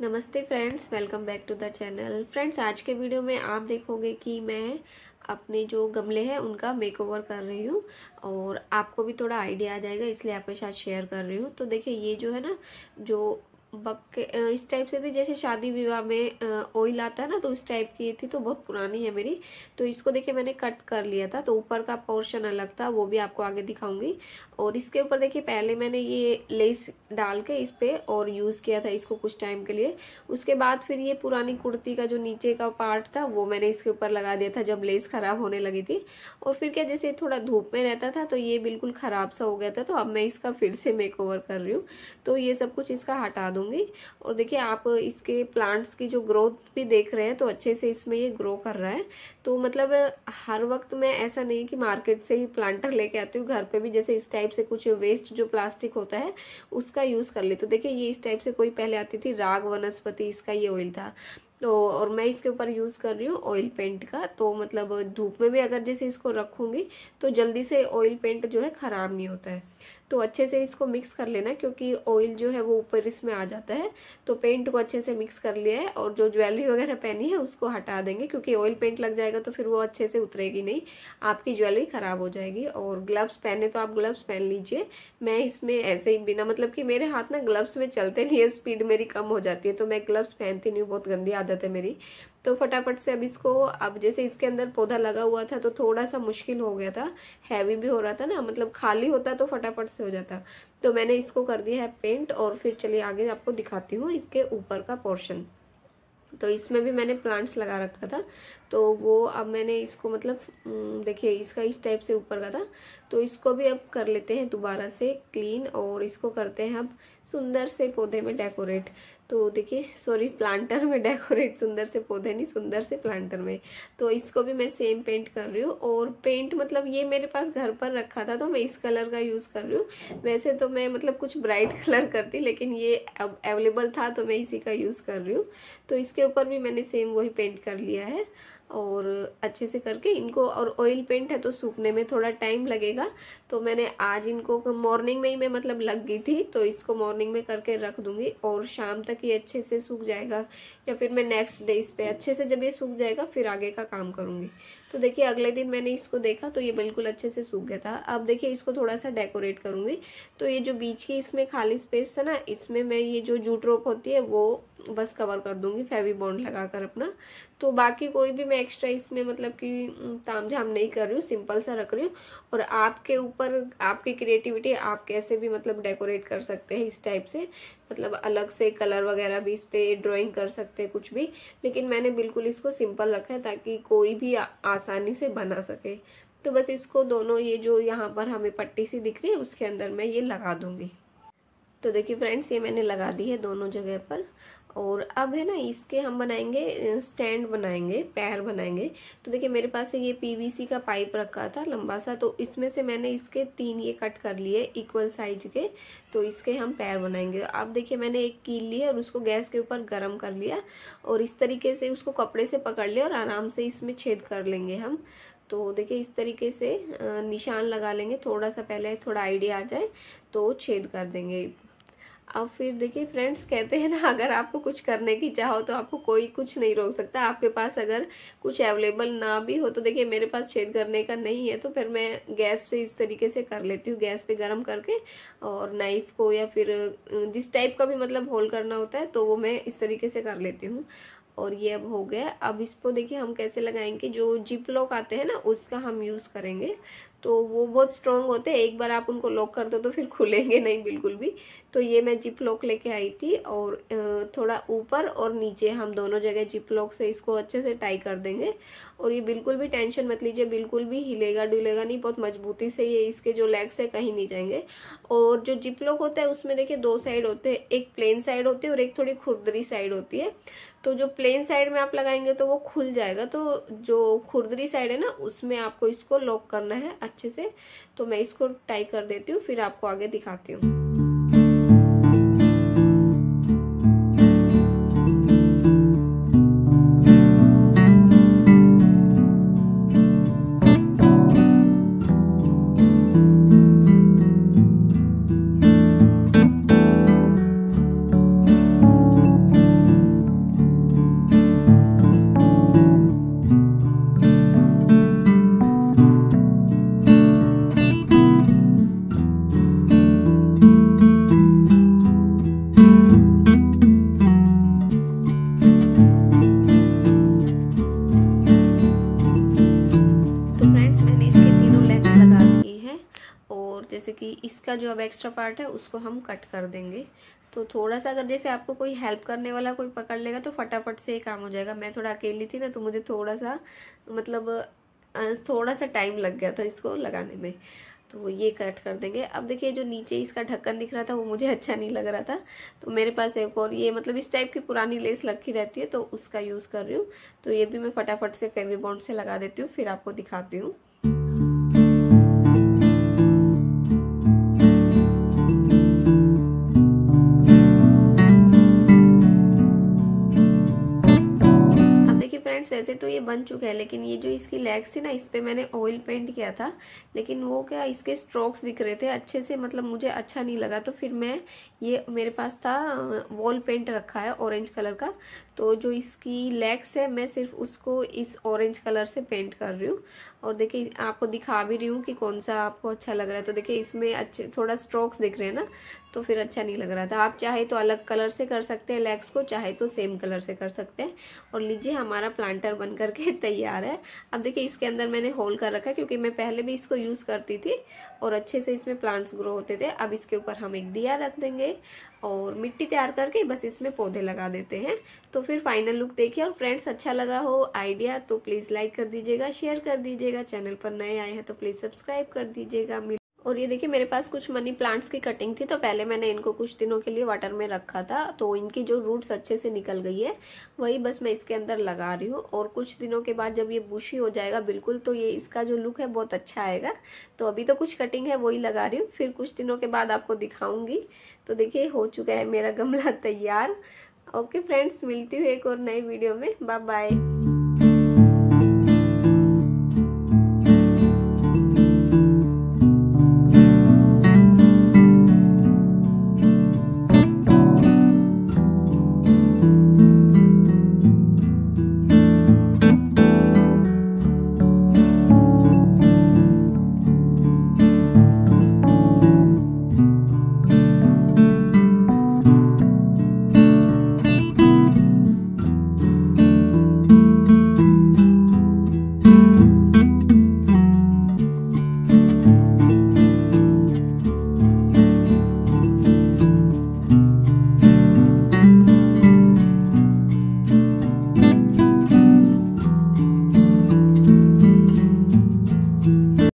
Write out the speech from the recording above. नमस्ते friends, welcome back to the channel. Friends, आज के वीडियो में आप देखोगे कि मैं अपने जो गमले हैं उनका मेकओवर कर रही हूँ और आपको भी थोड़ा आइडिया आ जाएगा, इसलिए आपके साथ शेयर कर रही हूँ। तो देखिए, ये जो है ना, जो बक्के इस टाइप से थी, जैसे शादी विवाह में ऑयल आता है ना, तो इस टाइप की ये थी। तो बहुत पुरानी है मेरी, तो इसको देखिए मैंने कट कर लिया था, तो ऊपर का पोर्शन अलग था, वो भी आपको आगे दिखाऊंगी। और इसके ऊपर देखिए पहले मैंने ये लेस डाल के इस पे और यूज़ किया था इसको कुछ टाइम के लिए। उसके बाद फिर ये पुरानी कुर्ती का जो नीचे का पार्ट था वो मैंने इसके ऊपर लगा दिया था जब लेस ख़राब होने लगी थी। और फिर क्या, जैसे थोड़ा धूप में रहता था तो ये बिल्कुल ख़राब सा हो गया था, तो अब मैं इसका फिर से मेकओवर कर रही हूँ। तो ये सब कुछ इसका हटा दूँ। और देखिए, आप इसके प्लांट्स की जो ग्रोथ भी देख रहे हैं, तो अच्छे से इसमें ये ग्रो कर रहा है। तो मतलब हर वक्त मैं ऐसा नहीं कि मार्केट से ही प्लांटर लेके आती हूँ, घर पे भी जैसे इस टाइप से कुछ वेस्ट जो प्लास्टिक होता है उसका यूज कर ले। तो देखिए, ये इस टाइप से कोई पहले आती थी, राग वनस्पति इसका ये ऑयल था, तो और मैं इसके ऊपर यूज़ कर रही हूँ ऑयल पेंट का। तो मतलब धूप में भी अगर जैसे इसको रखूँगी तो जल्दी से ऑयल पेंट जो है ख़राब नहीं होता है। तो अच्छे से इसको मिक्स कर लेना, क्योंकि ऑयल जो है वो ऊपर इसमें आ जाता है। तो पेंट को अच्छे से मिक्स कर लिया है और जो ज्वेलरी वगैरह पहनी है उसको हटा देंगे, क्योंकि ऑयल पेंट लग जाएगा तो फिर वो अच्छे से उतरेगी नहीं, आपकी ज्वेलरी ख़राब हो जाएगी। और ग्लव्स पहने तो आप ग्लव्स पहन लीजिए। मैं इसमें ऐसे ही बिना मतलब कि मेरे हाथ ना ग्लव्स में चलते नहीं है, स्पीड मेरी कम हो जाती है, तो मैं ग्लव्स पहनती नहीं हूँ, बहुत गंदी आदत है मेरी। तो फटाफट से अब इसको, अब जैसे इसके अंदर पौधा लगा हुआ था तो थोड़ा सा मुश्किल हो गया था, हैवी भी हो रहा था ना, मतलब खाली होता तो फटाफट से हो जाता। तो मैंने इसको कर दिया है पेंट और फिर चलिए आगे आपको दिखाती हूँ इसके ऊपर का पोर्शन। तो इसमें भी मैंने प्लांट्स लगा रखा था, तो वो अब मैंने इसको मतलब देखिए इसका इस टाइप से ऊपर का था, तो इसको भी अब कर लेते हैं दोबारा से क्लीन और इसको करते हैं अब सुंदर से पौधे में डेकोरेट। तो देखिए, सॉरी, प्लांटर में डेकोरेट, सुंदर से पौधे नहीं, सुंदर से प्लांटर में। तो इसको भी मैं सेम पेंट कर रही हूँ। और पेंट मतलब ये मेरे पास घर पर रखा था, तो मैं इस कलर का यूज़ कर रही हूँ। वैसे तो मैं मतलब कुछ ब्राइट कलर करती, लेकिन ये अब अवेलेबल था तो मैं इसी का यूज़ कर रही हूँ। तो इसके ऊपर भी मैंने सेम वही पेंट कर लिया है और अच्छे से करके इनको। और ऑयल पेंट है तो सूखने में थोड़ा टाइम लगेगा, तो मैंने आज इनको मॉर्निंग में ही मैं मतलब लग गई थी, तो इसको मॉर्निंग में करके रख दूंगी और शाम तक ये अच्छे से सूख जाएगा, या फिर मैं नेक्स्ट डे इस पर अच्छे से जब ये सूख जाएगा फिर आगे का काम करूँगी। तो देखिए, अगले दिन मैंने इसको देखा तो ये बिल्कुल अच्छे से सूख गया था। अब देखिए, इसको थोड़ा सा डेकोरेट करूँगी। तो ये जो बीच की इसमें खाली स्पेस है ना, इसमें मैं ये जो जूट रोप होती है वो बस कवर कर दूंगी फेवी बॉन्ड लगाकर अपना। तो बाकी कोई भी मैं एक्स्ट्रा इसमें मतलब कि ताम झाम नहीं कर रही हूँ, सिंपल सा रख रही हूँ। और आपके ऊपर आपकी क्रिएटिविटी, आप कैसे भी मतलब डेकोरेट कर सकते हैं इस टाइप से, मतलब अलग से कलर वगैरह भी इस पर ड्राइंग कर सकते हैं कुछ भी, लेकिन मैंने बिल्कुल इसको सिंपल रखा है ताकि कोई भी आसानी से बना सके। तो बस इसको दोनों ये जो यहाँ पर हमें पट्टी सी दिख रही है उसके अंदर मैं ये लगा दूँगी। तो देखिए फ्रेंड्स, ये मैंने लगा दी है दोनों जगह पर। और अब है ना, इसके हम बनाएंगे स्टैंड, बनाएंगे पैर बनाएंगे। तो देखिए, मेरे पास ये पीवीसी का पाइप रखा था लंबा सा, तो इसमें से मैंने इसके 3 ये कट कर लिए इक्वल साइज के, तो इसके हम पैर बनाएंगे। अब देखिए, मैंने एक कील ली और उसको गैस के ऊपर गर्म कर लिया और इस तरीके से उसको कपड़े से पकड़ लिया और आराम से इसमें छेद कर लेंगे हम। तो देखिए, इस तरीके से निशान लगा लेंगे, थोड़ा सा पहले थोड़ा आइडिया आ जाए तो छेद कर देंगे। अब फिर देखिए फ्रेंड्स, कहते हैं ना, अगर आपको कुछ करने की चाहो तो आपको कोई कुछ नहीं रोक सकता। आपके पास अगर कुछ अवेलेबल ना भी हो, तो देखिए मेरे पास छेद करने का नहीं है, तो फिर मैं गैस पे इस तरीके से कर लेती हूँ, गैस पे गर्म करके, और नाइफ को या फिर जिस टाइप का भी मतलब होल करना होता है तो वो मैं इस तरीके से कर लेती हूँ। और ये अब हो गया। अब इसको देखिए हम कैसे लगाएंगे, जो जिप लॉक आते हैं ना उसका हम यूज़ करेंगे, तो वो बहुत स्ट्रॉन्ग होते हैं, एक बार आप उनको लॉक कर दो तो फिर खुलेंगे नहीं बिल्कुल भी। तो ये मैं जिप लॉक लेके आई थी और थोड़ा ऊपर और नीचे हम दोनों जगह जिप लॉक से इसको अच्छे से टाई कर देंगे। और ये बिल्कुल भी टेंशन मत लीजिए, बिल्कुल भी हिलेगा डुलेगा नहीं, बहुत मजबूती से ये इसके जो लेग्स है कहीं नहीं जाएंगे। और जो जिप लॉक होता है उसमें देखिए 2 साइड होते हैं, एक प्लेन साइड होती है और एक थोड़ी खुरदरी साइड होती है। तो जो प्लेन साइड में आप लगाएंगे तो वो खुल जाएगा, तो जो खुरदरी साइड है ना उसमें आपको इसको लॉक करना है अच्छे से। तो मैं इसको टाई कर देती हूँ, फिर आपको आगे दिखाती हूँ। इसका जो अब एक्स्ट्रा पार्ट है उसको हम कट कर देंगे। तो थोड़ा सा अगर जैसे आपको कोई हेल्प करने वाला कोई पकड़ लेगा तो फटाफट से ये काम हो जाएगा। मैं थोड़ा अकेली थी ना, तो मुझे थोड़ा सा मतलब थोड़ा सा टाइम लग गया था इसको लगाने में। तो ये कट कर देंगे। अब देखिए जो नीचे इसका ढक्कन दिख रहा था वो मुझे अच्छा नहीं लग रहा था, तो मेरे पास एक और ये मतलब इस टाइप की पुरानी लेस रखी रहती है तो उसका यूज़ कर रही हूँ। तो ये भी मैं फटाफट से फेवी बॉन्ड से लगा देती हूँ, फिर आपको दिखाती हूँ। वैसे तो ये बन चुका है, लेकिन ये जो इसकी लेग्स थी ना, इस पे मैंने ऑयल पेंट किया था, लेकिन वो क्या इसके स्ट्रोक्स दिख रहे थे अच्छे से, मतलब मुझे अच्छा नहीं लगा। तो फिर मैं ये मेरे पास था वॉल पेंट रखा है ऑरेंज कलर का, तो जो इसकी लेग्स है मैं सिर्फ उसको इस ऑरेंज कलर से पेंट कर रही हूँ। और देखिए आपको दिखा भी रही हूँ कि कौन सा आपको अच्छा लग रहा है। तो देखिए इसमें अच्छे थोड़ा स्ट्रोक्स दिख रहे हैं ना, तो फिर अच्छा नहीं लग रहा था। आप चाहे तो अलग कलर से कर सकते हैं लेग्स को, चाहे तो सेम कलर से कर सकते हैं। और लीजिए हमारा प्लांटर बन करके तैयार है। अब देखिए इसके अंदर मैंने होल कर रखा है, क्योंकि मैं पहले भी इसको यूज़ करती थी और अच्छे से इसमें प्लांट्स ग्रो होते थे। अब इसके ऊपर हम एक दिया रख देंगे और मिट्टी तैयार करके बस इसमें पौधे लगा देते हैं। तो फिर फाइनल लुक देखिए। और फ्रेंड्स अच्छा लगा हो आइडिया तो प्लीज़ लाइक कर दीजिएगा, शेयर कर दीजिएगा। चैनल पर नए आए हैं तो प्लीज़ सब्सक्राइब कर दीजिएगा। और ये देखिए मेरे पास कुछ मनी प्लांट्स की कटिंग थी, तो पहले मैंने इनको कुछ दिनों के लिए वाटर में रखा था, तो इनकी जो रूट्स अच्छे से निकल गई है वही बस मैं इसके अंदर लगा रही हूँ। और कुछ दिनों के बाद जब ये बुशी हो जाएगा बिल्कुल, तो ये इसका जो लुक है बहुत अच्छा आएगा। तो अभी तो कुछ कटिंग है वही लगा रही हूँ, फिर कुछ दिनों के बाद आपको दिखाऊंगी। तो देखिए हो चुका है मेरा गमला तैयार। ओके फ्रेंड्स, मिलती हूँ एक और नए वीडियो में। Bye bye.